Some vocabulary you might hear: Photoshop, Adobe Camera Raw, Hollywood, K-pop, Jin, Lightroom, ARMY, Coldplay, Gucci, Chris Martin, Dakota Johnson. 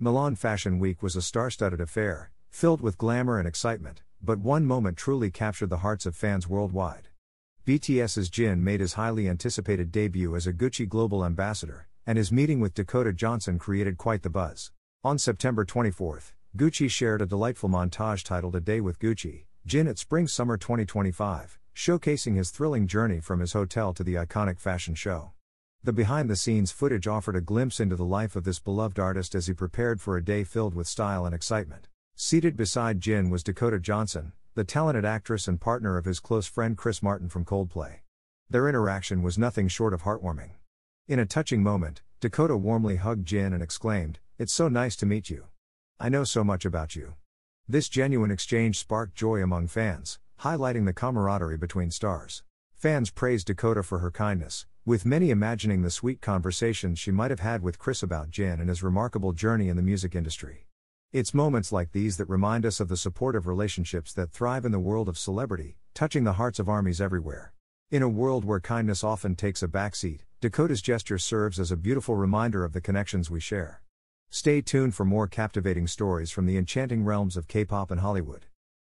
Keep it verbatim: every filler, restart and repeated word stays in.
Milan Fashion Week was a star-studded affair, filled with glamour and excitement, but one moment truly captured the hearts of fans worldwide. B T S's Jin made his highly anticipated debut as a Gucci global ambassador, and his meeting with Dakota Johnson created quite the buzz. On September twenty-fourth, Gucci shared a delightful montage titled A Day with Gucci, Jin at Spring-Summer twenty twenty-five, showcasing his thrilling journey from his hotel to the iconic fashion show. The behind-the-scenes footage offered a glimpse into the life of this beloved artist as he prepared for a day filled with style and excitement. Seated beside Jin was Dakota Johnson, the talented actress and partner of his close friend Chris Martin from Coldplay. Their interaction was nothing short of heartwarming. In a touching moment, Dakota warmly hugged Jin and exclaimed, "It's so nice to meet you. I know so much about you." This genuine exchange sparked joy among fans, highlighting the camaraderie between stars. Fans praised Dakota for her kindness, with many imagining the sweet conversations she might have had with Chris about Jin and his remarkable journey in the music industry. It's moments like these that remind us of the supportive relationships that thrive in the world of celebrity, touching the hearts of ARMYs everywhere. In a world where kindness often takes a backseat, Dakota's gesture serves as a beautiful reminder of the connections we share. Stay tuned for more captivating stories from the enchanting realms of K-pop and Hollywood.